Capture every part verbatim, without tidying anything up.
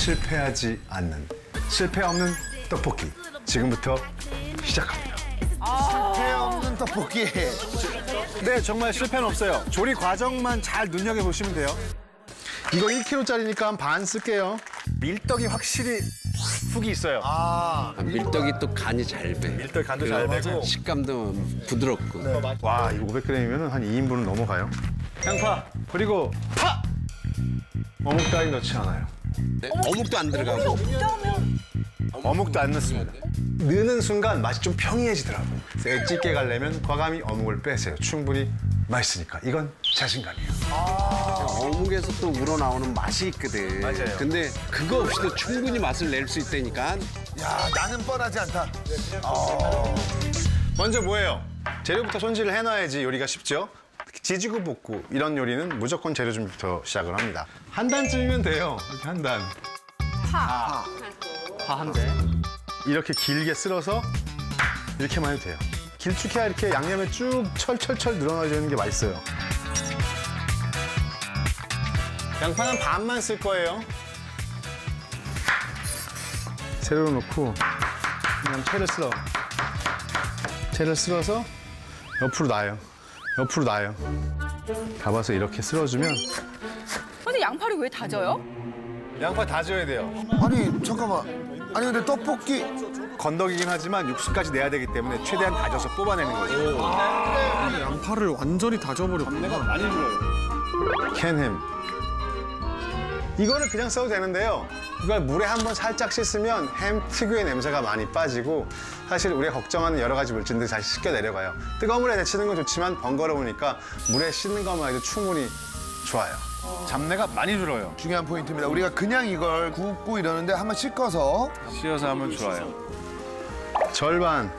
실패하지 않는 실패 없는 떡볶이 지금부터 시작합니다. 아 실패 없는 떡볶이. 네, 정말 실패는 없어요. 조리 과정만 잘 눈여겨보시면 돼요. 이거 일 킬로그램짜리니까 한 반 쓸게요. 밀떡이 확실히 훅이 있어요. 아, 밀떡이 또 간이 잘 배. 밀떡 간도 잘 배고. 식감도 부드럽고. 네. 와, 이거 오백 그램이면 한 이 인분은 넘어가요. 양파, 그리고 파! 어묵 따위 넣지 않아요. 네? 어묵도 안 들어가고. 어묵도 안 넣습니다. 넣는 순간 맛이 좀 평이해지더라고요. 엣지게 가려면 과감히 어묵을 빼세요. 충분히 맛있으니까. 이건 자신감이에요. 아 어묵에서 또 우러나오는 맛이 있거든. 맞아요. 근데 그거 없이도 충분히 맛을 낼 수 있다니까. 야, 나는 뻔하지 않다. 아 먼저 뭐예요? 재료부터 손질을 해놔야지 요리가 쉽죠? 지지고 볶고 이런 요리는 무조건 재료 준비부터 시작을 합니다. 한 단쯤이면 돼요. 이렇게 한 단. 파. 파 한 대. 이렇게 길게 쓸어서 이렇게만 해도 돼요. 길쭉해야 이렇게 양념에 쭉 철철철 늘어나주는 게 맛있어요. 양파는 반만 쓸 거예요. 재료를 넣고 그냥 채를 쓸어. 채를 쓸어서 옆으로 놔요. 옆으로 놔요. 잡아서 이렇게 쓸어주면. 근데 양파를 왜 다져요? 양파 다져야 돼요. 아니 잠깐만. 아니 근데 떡볶이. 건더기긴 하지만 육수까지 내야 되기 때문에 최대한 다져서 뽑아내는 거죠. 아 아니, 양파를 완전히 다져버렸구나. 내가 많이 들어요. 캔햄. 이거를 그냥 써도 되는데요. 이걸 물에 한번 살짝 씻으면 햄 특유의 냄새가 많이 빠지고 사실 우리가 걱정하는 여러 가지 물질들이 잘 씻겨 내려가요. 뜨거운 물에 데치는 건 좋지만 번거로우니까 물에 씻는 것만 해도 충분히 좋아요. 잡내가 많이 줄어요. 중요한 포인트입니다. 우리가 그냥 이걸 굽고 이러는데 한번 씻어서 씻어서 하면 좋아요. 절반.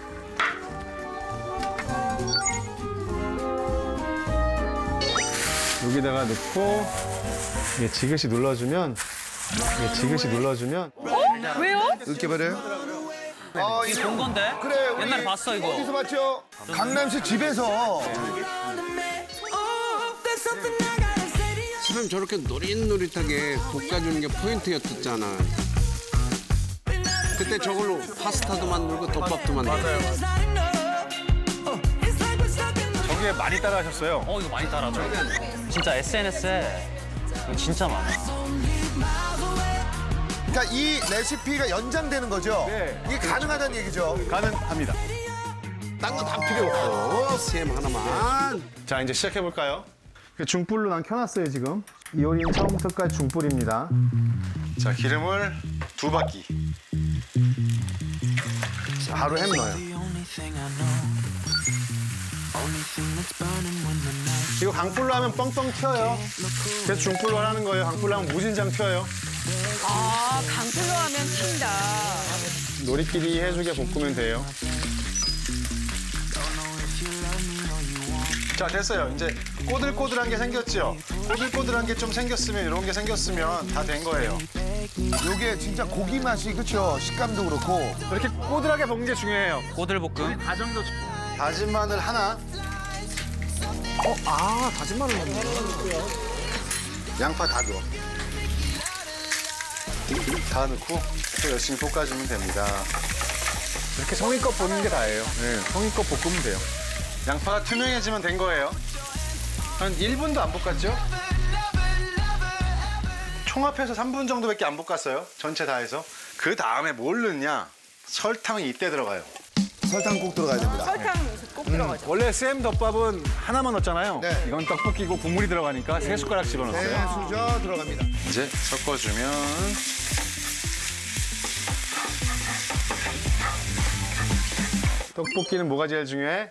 여기다가 넣고 예, 지그시 눌러주면 예, 지그시 눌러주면 어? 왜요? 이렇게 버려요? 아, 이거 본 건데? 그래, 옛날에 봤어, 이거. 어디서 봤죠? 강남시 집에서. 스팸 저렇게 노릇노릇하게 볶아주는 게 포인트였었잖아. 그때 저걸로 파스타도 만들고 덮밥도 만들고. 저게 많이 따라하셨어요. 어, 이거 많이 따라하죠. 진짜 에스엔에스에 이거 진짜 많아. 그러니까 이 레시피가 연장되는 거죠? 네. 이게 가능하다는 얘기죠? 가능합니다. 딴 건 다 필요 없고, 쌤 하나만. 자, 이제 시작해볼까요? 중불로 난 켜놨어요, 지금. 이 요리는 처음부터까지 중불입니다. 자, 기름을 두 바퀴. 자, 바로 햄 넣어요. 이거 강불로 하면 뻥뻥 튀어요. 그래서 중불로 하는 거예요. 강불로 하면 무진장 튀어요. 아, 강불로 하면 튄다. 노리끼리 해주게 볶으면 돼요. 자, 됐어요. 이제 꼬들꼬들한 게 생겼죠? 꼬들꼬들한 게 좀 생겼으면, 이런 게 생겼으면 다 된 거예요. 요게 진짜 고기 맛이, 그쵸? 식감도 그렇고. 이렇게 꼬들하게 볶는 게 중요해요. 꼬들볶음. 가정도 중요해요. 다진 마늘 하나. 어, 아, 다진 마늘 넣네. 양파 다 넣어. 다 넣고 또 열심히 볶아주면 됩니다. 이렇게 성의껏 볶는 게 다예요. 네, 성의껏 볶으면 돼요. 양파가 투명해지면 된 거예요. 한 일 분도 안 볶았죠? 총합해서 삼 분 정도밖에 안 볶았어요. 전체 다 해서. 그 다음에 뭘 넣냐? 설탕이 이때 들어가요. 설탕 꼭 들어가야 됩니다. 설탕 꼭 들어가죠. 음, 원래 쌤 덮밥은 하나만 넣었잖아요. 네. 이건 떡볶이고 국물이 들어가니까 네. 세 숟가락 집어넣었어요. 네, 수저 들어갑니다. 이제 섞어주면 떡볶이는 뭐가 제일 중요해?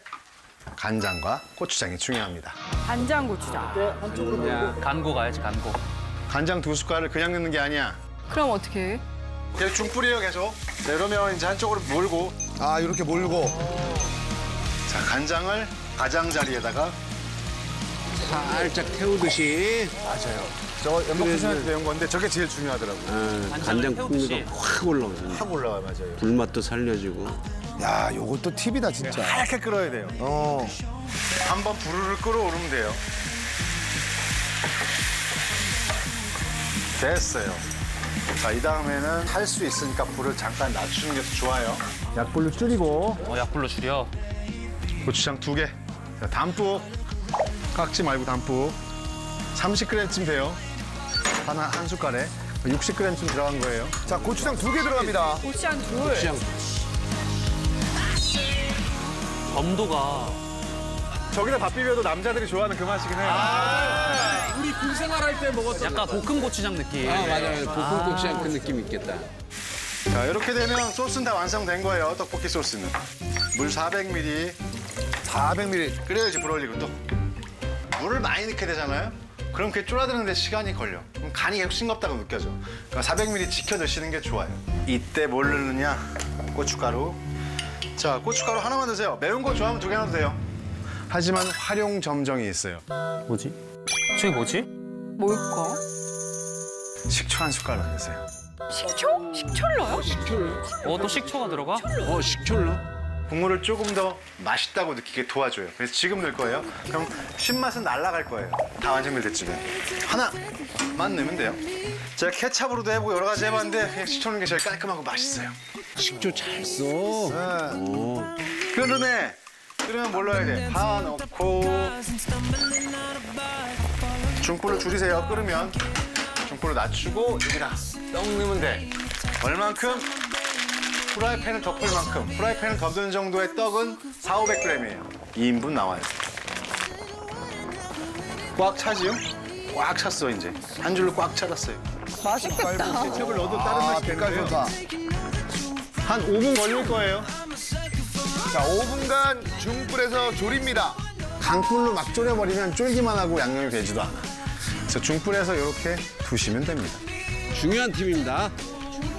간장과 고추장이 중요합니다. 간장, 고추장. 네, 한쪽으로 간고 가야지, 간고. 간장 두 숟갈을 그냥 넣는 게 아니야. 그럼 어떻게 해? 계속 중불이에요, 계속. 자, 이러면 이제 한쪽으로 몰고. 아, 이렇게 몰고. 자, 간장을 가장자리에다가 살짝 태우듯이. 맞아요. 저 연막수산에서 배운 건데 저게 제일 중요하더라고요. 아, 간장 풍미가 확 올라오죠. 확 올라와요, 맞아요. 불맛도 살려주고. 야, 요것도 팁이다, 진짜. 하얗게 끓어야 돼요. 어. 한번 부르르 끓어오르면 돼요. 됐어요. 자, 이 다음에는 탈 수 있으니까 불을 잠깐 낮추는 게 좋아요. 약불로 줄이고. 어, 약불로 줄여. 고추장 두 개. 자, 담뿍. 깎지 말고 담뿍. 삼십 그램쯤 돼요. 하나, 한 숟갈에. 육십 그램쯤 들어간 거예요. 자, 고추장 두 개 들어갑니다. 고추장 둘. 고추장. 엄도가. 저기다 밥 비벼도 남자들이 좋아하는 그 맛이긴 해요. 아 우리 군 생활할 때 먹었던 약간 거. 볶음 고추장 느낌. 아, 맞아요. 볶음 아 고추장 그 느낌 있겠다. 자, 이렇게 되면 소스는 다 완성된 거예요. 떡볶이 소스는. 물 사백 밀리리터. 사백 밀리리터. 끓여야지 불 올리고 또. 물을 많이 넣게 되잖아요. 그럼 그게 쫄아드는데 시간이 걸려. 그럼 간이 싱겁다고 느껴져. 그러니까 사백 밀리리터 지켜 드시는 게 좋아요. 이때 뭘 넣느냐? 고춧가루. 자, 고춧가루 하나만 넣으세요. 매운 거 좋아하면 두 개나 넣어도 돼요. 하지만 활용 점정이 있어요. 뭐지? 저게 뭐지? 뭘까? 식초 한 숟가락 넣으세요. 식초? 식초를 넣어요? 식초를. 어, 또 식초가 들어가? 식초를. 어, 식초를 넣어. 국물을 조금 더 맛있다고 느끼게 도와줘요. 그래서 지금 넣을 거예요. 그럼 신맛은 날아갈 거예요. 다 완성될 때쯤에. 하나만 넣으면 돼요. 제가 케찹으로도 해보고 여러 가지 해봤는데 그냥 식초 넣는 게 제일 깔끔하고 맛있어요. 식초 잘 써. 네. 오. 그러네. 그러면 뭘 넣어야 돼? 파 넣고 중불로 줄이세요. 끓으면 중불로 낮추고 여기다 떡 넣으면 돼. 얼만큼? 프라이팬을 덮을 만큼. 프라이팬을 덮는 정도의 떡은 사천오백 그램이에요. 이 인분 나와요. 꽉 차지요? 꽉 찼어 이제. 한 줄로 꽉 차갔어요. 맛있겠다. 케첩을 넣어도 다른 맛이 될까요? 한 오 분 걸릴 거예요. 자, 오 분간 중불에서 졸입니다. 강불로 막 졸여버리면 쫄기만 하고 양념이 되지도 않아. 그래서 중불에서 이렇게 두시면 됩니다. 중요한 팁입니다.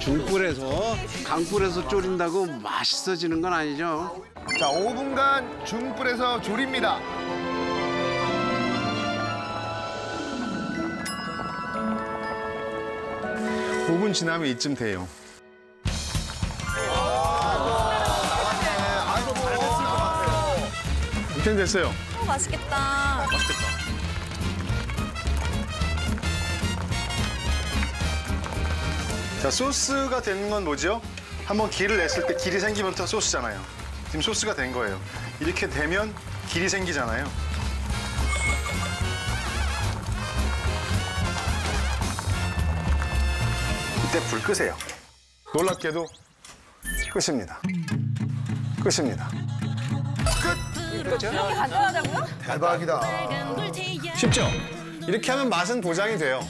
중불에서, 강불에서 졸인다고 맛있어지는 건 아니죠. 자, 오 분간 중불에서 졸입니다. 오 분 지나면 이쯤 돼요. 이렇게 됐어요. 어, 맛있겠다. 맛있겠다. 자, 소스가 되는 건 뭐죠? 한번 기를 냈을 때 길이 생기면 또 소스잖아요. 지금 소스가 된 거예요. 이렇게 되면 길이 생기잖아요. 이때 불 끄세요. 놀랍게도 끝입니다. 끝입니다. 끝! 이렇게 간단하다고요? 대박이다. 쉽죠? 이렇게 하면 맛은 보장이 돼요.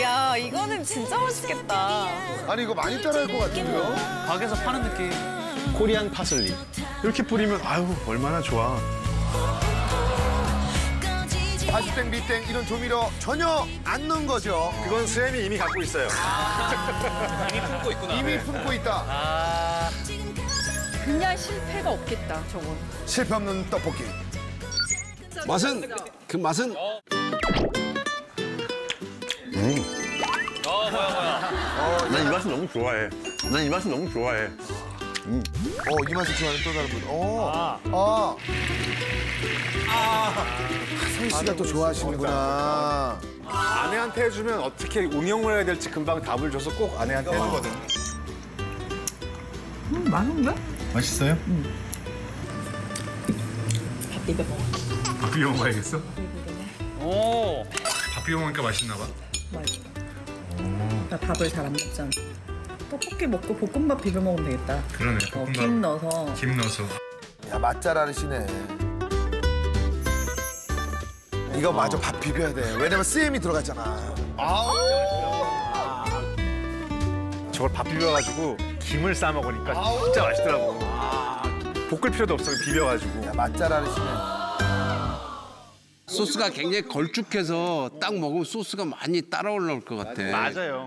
야, 이거는 진짜 맛있겠다. 아니, 이거 많이 따라할 것 같은데요? 가게에서 파는 느낌. 코리안 파슬리. 이렇게 뿌리면 아유, 얼마나 좋아. 아주땡, 미땡 이런 조미료 전혀 안 넣은 거죠. 그건 스팸이 이미 갖고 있어요. 아, 이미 품고 있구나. 이미 품고 있다. 아. 그냥 실패가 없겠다, 저건. 실패 없는 떡볶이. 맛은, 그 맛은. 어. 음. 어, 뭐야, 뭐야. 어, 난 이 맛을 너무 좋아해. 난 이 맛을 너무 좋아해. 음. 어, 이 맛을 좋아하는 또 다른 분. 어. 아. 아. 아. 승희 씨가 아, 또 좋아하시는구나. 아. 아내한테 해주면 어떻게 응용을 해야 될지 금방 답을 줘서 꼭 아내한테 아. 해주거든. 음, 맛있는데? 맛있어요? 응. 밥 비벼 먹어. 밥 비벼 먹어야겠어? 오. 밥 비벼 먹으니까 맛있나 봐. 맞아. 오. 나 밥을 잘 안 먹잖아. 떡볶이 먹고 볶음밥 비벼 먹으면 되겠다. 그러네. 볶음밥. 어, 김 넣어서. 김 넣어서. 야, 맛 잘 알으시네. 이거 맞아. 밥 비벼야 돼. 왜냐면 스팸이 들어갔잖아. 아. 저걸 밥 비벼가지고. 김을 싸 먹으니까 진짜 맛있더라고. 아 볶을 필요도 없어, 비벼가지고. 맛 잘 알으시네. 소스가 굉장히 걸쭉해서 딱 먹으면 소스가 많이 따라 올라올 것 같아. 맞아요.